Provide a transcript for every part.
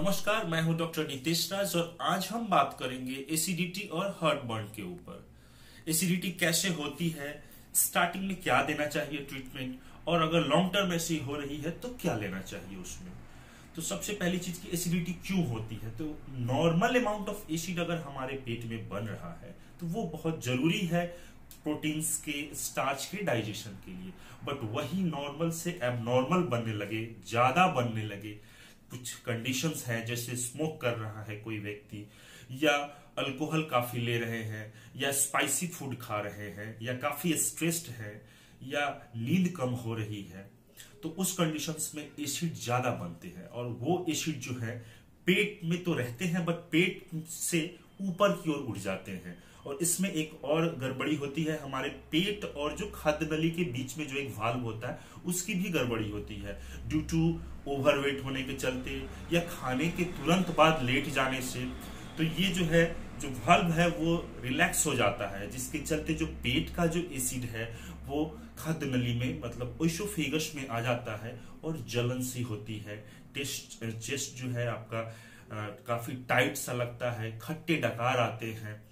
नमस्कार, मैं हूं डॉक्टर नितेश राज और आज हम बात करेंगे एसिडिटी और हार्ट बर्न के ऊपर। एसिडिटी कैसे होती है, स्टार्टिंग में क्या देना चाहिए ट्रीटमेंट, और अगर लॉन्ग टर्म ऐसी हो रही है तो क्या लेना चाहिए उसमें। तो सबसे पहली चीज की एसिडिटी क्यों होती है, तो नॉर्मल अमाउंट ऑफ एसिड अगर हमारे पेट में बन रहा है तो वो बहुत जरूरी है प्रोटीन्स के, स्टार्च के डाइजेशन के लिए। बट वही नॉर्मल से एबनॉर्मल बनने लगे, ज्यादा बनने लगे, कुछ कंडीशंस हैं जैसे स्मोक कर रहा है कोई व्यक्ति, या अल्कोहल काफी ले रहे हैं, या स्पाइसी फूड खा रहे हैं, या काफी स्ट्रेस्ड है, या नींद कम हो रही है, तो उस कंडीशंस में एसिड ज्यादा बनते हैं। और वो एसिड जो है पेट में तो रहते हैं बट पेट से ऊपर की ओर उड़ जाते हैं। और इसमें एक और गड़बड़ी होती है, हमारे पेट और जो खाद्य नली के बीच में जो एक वाल्व होता है उसकी भी गड़बड़ी होती है, ड्यू टू ओवरवेट होने के चलते या खाने के तुरंत बाद लेट जाने से। तो ये जो है जो वाल्व है वो रिलैक्स हो जाता है, जिसके चलते जो पेट का जो एसिड है वो खाद्य नली में मतलब इसोफेगस में आ जाता है और जलन सी होती है। चेस्ट जो है आपका काफी टाइट सा लगता है, खट्टे डकार आते हैं,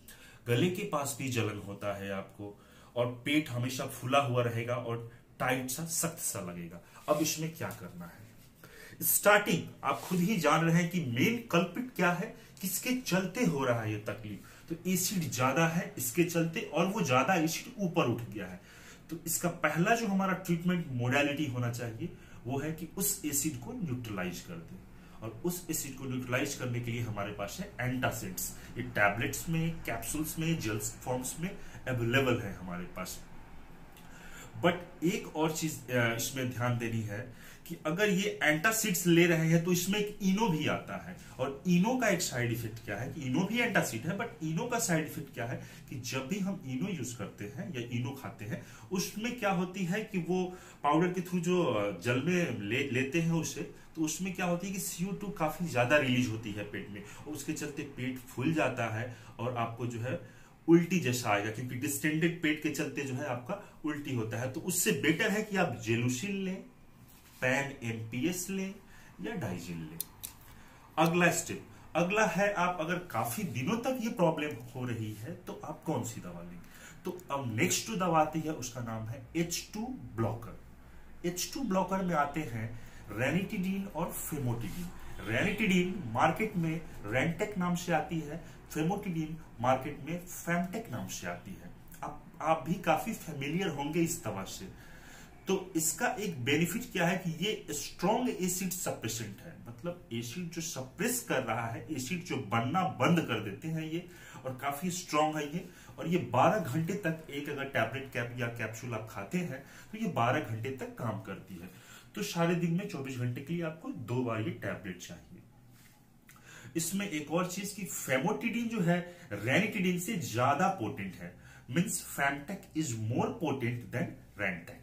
गले के पास भी जलन होता है आपको, और पेट हमेशा फूला हुआ रहेगा और टाइट सा सख्त सा लगेगा। अब इसमें क्या करना है, स्टार्टिंग आप खुद ही जान रहे हैं कि मेन कल्पिट क्या है, किसके चलते हो रहा है ये तकलीफ। तो एसिड ज्यादा है इसके चलते, और वो ज्यादा एसिड ऊपर उठ गया है। तो इसका पहला जो हमारा ट्रीटमेंट मोडालिटी होना चाहिए वो है कि उस एसिड को न्यूट्रलाइज कर दें। और उस एसिड को न्यूट्रलाइज करने के लिए हमारे पास है एंटासिड्स, ये टैबलेट्स में, कैप्सूल्स में, जेल्स फॉर्म्स में अवेलेबल है हमारे पास। बट एक और चीज इसमें ध्यान देनी है कि अगर ये एंटासिड्स ले रहे हैं तो इसमें एक इनो भी आता है, और इनो का एक साइड इफेक्ट क्या है कि इनो भी एंटासिड है बट इनो का साइड इफेक्ट क्या है कि जब भी हम इनो यूज करते हैं या इनो खाते हैं उसमें क्या होती है कि वो पाउडर के थ्रू जो जल में लेते हैं उसे, तो उसमें क्या होती है कि CO2 काफी ज्यादा रिलीज होती है पेट में, और उसके चलते पेट फूल जाता है और आपको जो है उल्टी जैसा आएगा, क्योंकि डिस्टेंडेड पेट के चलते जो है आपका उल्टी होता है। तो उससे बेटर है कि आप जेलुसिल लें, पैन MPS लें या डाइजेन लें। अगला स्टेप, अगला है आप अगर काफी दिनों तक ये प्रॉब्लम हो रही है तो आप कौन सी दवा लेंगे। तो अब नेक्स्ट जो दवा आती है उसका नाम है H2 ब्लॉकर। H2 ब्लॉकर में आते हैं रेनिटीडीन और फेमोटिडीन। रेनिटीडीन मार्केट में रेंटेक नाम से आती है, फेमोटिडीन मार्केट में फेमटेक नाम से आती है। आप भी काफी फेमिलियर होंगे इस दवा से। तो इसका एक बेनिफिट क्या है कि ये स्ट्रॉन्ग एसिड सप्रेसेंट है, मतलब एसिड जो सप्रेस कर रहा है, एसिड जो बनना बंद कर देते हैं ये, और काफी स्ट्रॉन्ग है ये। और ये 12 घंटे तक एक अगर टैबलेट या कैप्सूल आप खाते हैं तो ये 12 घंटे तक काम करती है। तो सारे दिन में 24 घंटे के लिए आपको 2 बार ये टैबलेट चाहिए। इसमें एक और चीज की फेमोटिडीन जो है रेनिटीडीन से ज्यादा पोटेंट है, means Famtac is more potent than Rantac.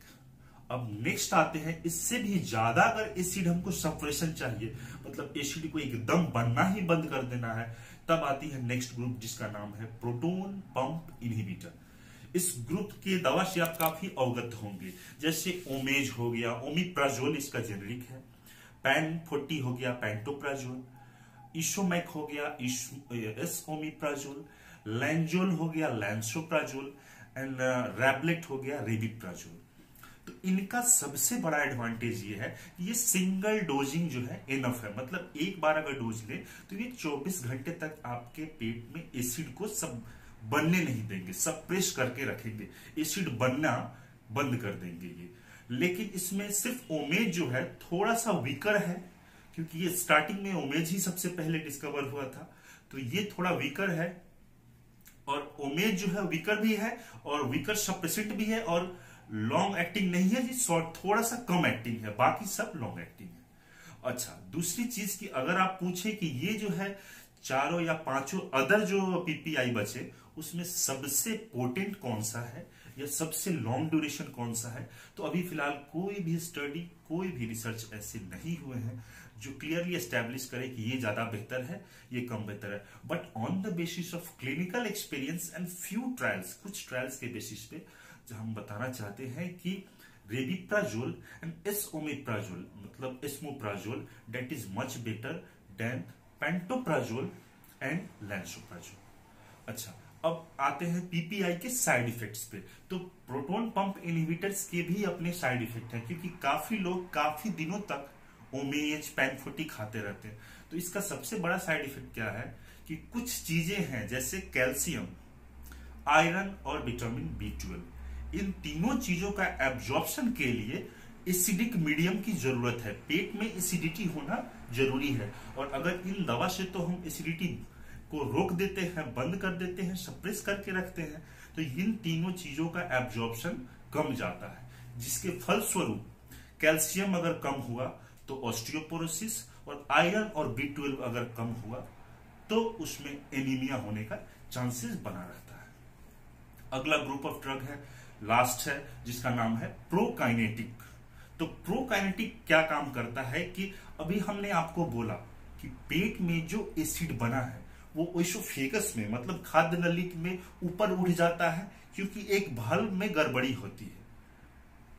अब नेक्स्ट आते हैं, इससे भी ज्यादा अगर एसिड हमको सप्रेशन चाहिए, मतलब एसिड को एकदम बनना ही बंद कर देना है, तब आती है नेक्स्ट ग्रुप जिसका नाम है प्रोटोन पंप इनहिबिटर। इस ग्रुप के दवा से आप काफी अवगत होंगे, जैसे ओमेज हो गया, ओमीप्राजोल इसका जेनरिक है, पैनफोर्टी हो गया पैंटोप्राजोल, इशोमैक हो गया एसोमेप्राजोल, लेंजोल हो गया लैनसोप्राजोल, एंड रैबलेट हो गया रेबिप्राजोल। तो इनका सबसे बड़ा एडवांटेज ये है कि ये सिंगल डोजिंग जो है इनफ है, मतलब एक बार अगर डोज ले तो ये 24 घंटे तक आपके पेट में एसिड को सब बनने नहीं देंगे, सप्रेस करके रखेंगे, एसिड बनना बंद कर देंगे ये। लेकिन इसमें सिर्फ ओमेज जो है थोड़ा सा वीकर है, क्योंकि ये स्टार्टिंग में ओमेज ही सबसे पहले डिस्कवर हुआ था, तो ये थोड़ा वीकर है। और ओमेज जो है वीकर भी है और वीकर सप्रेसेंट भी है, और लॉन्ग एक्टिंग नहीं है जी, शॉर्ट थोड़ा सा कम एक्टिंग है, बाकी सब लॉन्ग एक्टिंग है। अच्छा, दूसरी चीज की अगर आप पूछें कि ये जो है चारों या पांचों अदर जो PPI बचे उसमें सबसे पोटेंट कौन सा है या सबसे लॉन्ग ड्यूरेशन कौन सा है, तो अभी फिलहाल कोई भी स्टडी, कोई भी रिसर्च ऐसे नहीं हुए हैं जो क्लियरली एस्टेब्लिश करे कि ये ज्यादा बेहतर है, ये कम बेहतर है। But on the basis of clinical experience and few trials, कुछ ट्रायल्स के बेसिस पे जो हम बताना चाहते हैं कि रेबिप्राजोल एंड एसोमेप्राजोल मतलब esomeprazole, that is much better than pantoprazole and lansoprazole. अच्छा, अब आते हैं पीपीआई के साइड इफेक्ट्स पे। तो प्रोटोन पंप इनहिबिटर्स के भी अपने साइड इफेक्ट हैं, क्योंकि काफी लोग काफी दिनों तक ओमेज पैंफोर्टी खाते रहते हैं। तो इसका सबसे बड़ा साइड इफेक्ट क्या है कि कुछ चीजें हैं जैसे कैल्शियम, आयरन और विटामिन B12, इन तीनों चीजों का एब्जॉर्प्शन के लिए एसिडिक मीडियम की जरूरत है। पेट में एसिडिटी होना जरूरी है, और अगर इन दवा से तो हम एसिडिटी को रोक देते हैं, बंद कर देते हैं, सप्रेस करके रखते हैं, तो इन तीनों चीजों का एब्जॉर्प्शन कम जाता है, जिसके फलस्वरूप कैल्शियम अगर कम हुआ तो ऑस्टियोपोरोसिस, और आयरन और B12 अगर कम हुआ तो उसमें एनीमिया होने का चांसेस बना रहता है। अगला ग्रुप ऑफ ड्रग है, लास्ट है, जिसका नाम है प्रोकाइनेटिक। तो प्रोकाइनेटिक क्या काम करता है कि अभी हमने आपको बोला कि पेट में जो एसिड बना है वो इसोफेगस में, मतलब खाद्य नली में ऊपर उड़ जाता है, क्योंकि एक भाल्व में गड़बड़ी होती है।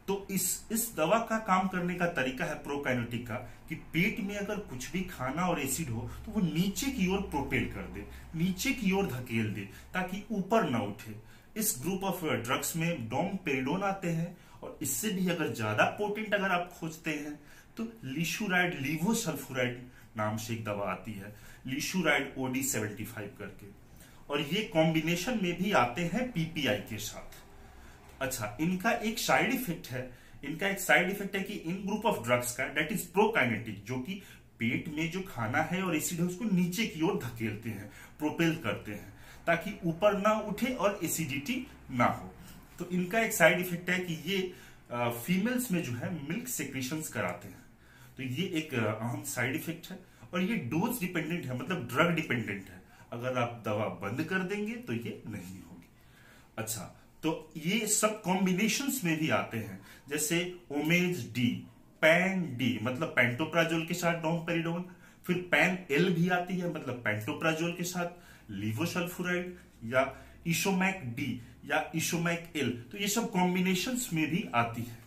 तो इस दवा का काम करने का तरीका है प्रोकाइनेटिक का कि पेट में अगर कुछ भी खाना और एसिड हो तो वो नीचे की ओर प्रोपेल कर दे, नीचे की ओर धकेल दे, ताकि ऊपर ना उठे। इस ग्रुप ऑफ ड्रग्स में डोमपेरिडोन आते हैं, और इससे भी अगर ज्यादा पोटेंट अगर आप खोजते हैं तो लिशुराइड लिवोसल्फुराइड नाम से एक दवा आती है, लिशुराइड OD 75 करके, और ये कॉम्बिनेशन में भी आते हैं पीपीआई के साथ। अच्छा, इनका एक साइड इफेक्ट है कि इन ग्रुप ऑफ ड्रग्स का, डेट इज प्रोकाइनेटिक, जो कि पेट में जो खाना है और एसिड है उसको नीचे की ओर धकेलते हैं, प्रोपेल करते हैं, ताकि ऊपर ना उठे और एसिडिटी ना हो। तो इनका एक साइड इफेक्ट है कि ये फीमेल्स में जो है मिल्क सेक्रेशंस कराते हैं। तो ये एक अहम साइड इफेक्ट है, और ये डोज डिपेंडेंट है, मतलब ड्रग डिपेंडेंट है। अगर आप दवा बंद कर देंगे तो ये नहीं होगी। अच्छा, तो ये सब कॉम्बिनेशंस में भी आते हैं, जैसे ओमेज डी, पैन डी मतलब पैंटोप्राजोल के साथ डोमपेरिडोन, फिर पैन एल भी आती है, मतलब पैंटोप्राजोल के साथ लिवोसल्फुराइड, या इशोमैक डी या इशोमैक एल। तो ये सब कॉम्बिनेशंस में भी आती है।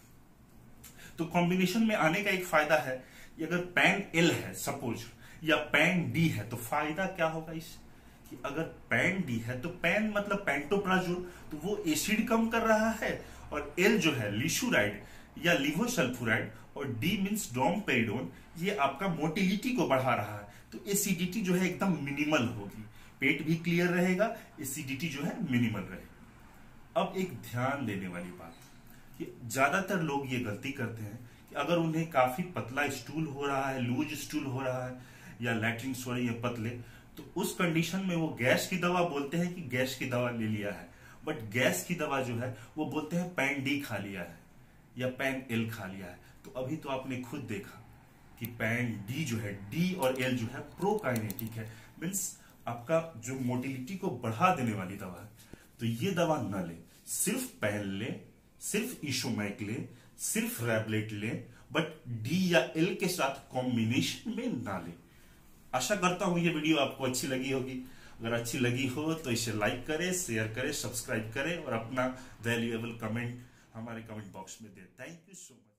तो कॉम्बिनेशन में आने का एक फायदा है कि अगर पैन एल है सपोज, या पैन डी है, तो फायदा क्या होगा इससे कि अगर पैन डी है तो पैन मतलब पैंटोप्राजोल, तो वो एसिड कम कर रहा है, और एल जो है लिशुराइड या लिवोसल्फुराइड, और डी मींस डोमपेरिडोन, ये आपका मोटिलिटी को बढ़ा रहा है। तो एसिडिटी जो है एकदम मिनिमल होगी, पेट भी क्लियर रहेगा, एसिडिटी जो है मिनिमल रहेगी। अब एक ध्यान देने वाली बात, ज्यादातर लोग ये गलती करते हैं कि अगर उन्हें काफी पतला स्टूल हो रहा है, लूज स्टूल हो रहा है, या लैट्रिंग्स हो रही है पतले, तो उस कंडीशन में वो गैस की दवा बोलते हैं कि गैस की दवा ले लिया है, बट गैस की दवा जो है वो बोलते हैं पैन डी खा लिया है या पैन एल खा लिया है। तो अभी तो आपने खुद देखा कि पैन डी जो है, डी और एल जो है प्रोकाइनेटिक है, मीन्स आपका जो मोटिलिटी को बढ़ा देने वाली दवा है। तो ये दवा न ले, सिर्फ पैन ले, सिर्फ इशोमैक ले, सिर्फ रैबलेट ले, बट डी या एल के साथ कॉम्बिनेशन में ना ले। आशा करता हूं ये वीडियो आपको अच्छी लगी होगी। अगर अच्छी लगी हो तो इसे लाइक करें, शेयर करें, सब्सक्राइब करें, और अपना वैल्यूएबल कमेंट हमारे कमेंट बॉक्स में दें। Thank you so much.